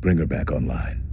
Bring her back online.